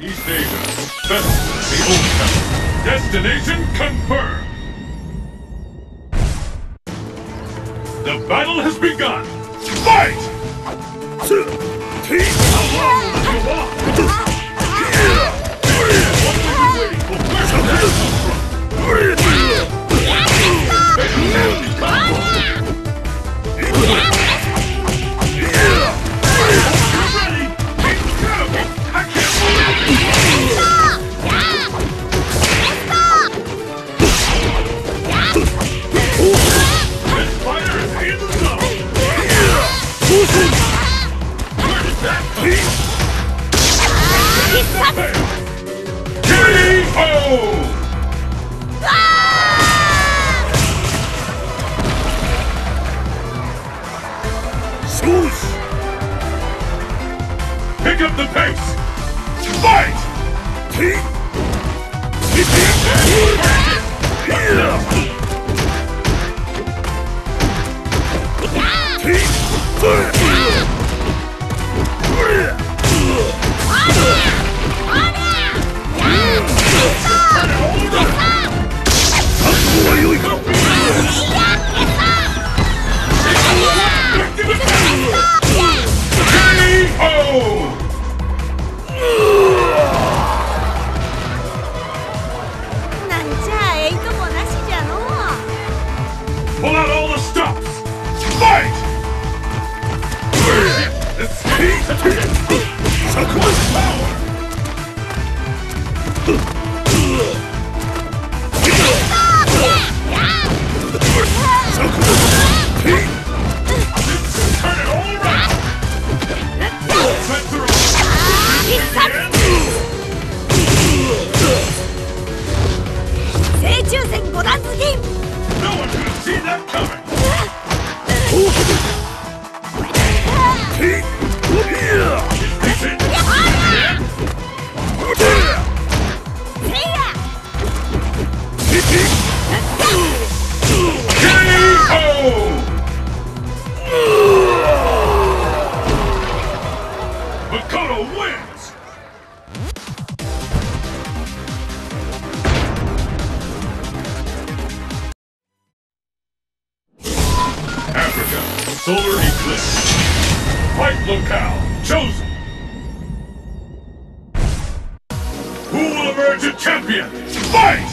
East Asia. Best the old country. Destination confirmed. The battle has begun. Fight! Team, pick up the pace! Fight! Pull out all the stops! Fight! Turn it all around! No one can see that coming! Solar Eclipse. Fight locale chosen. Who will emerge a champion? Fight!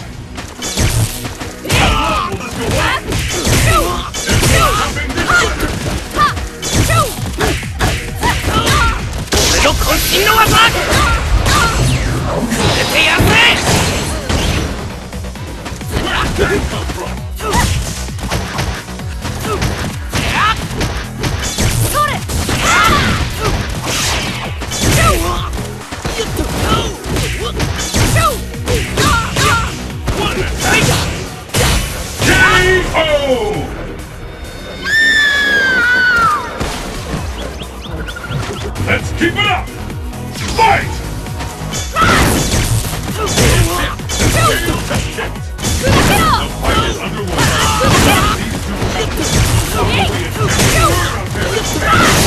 Let's keep it up! Fight! The fight is underway.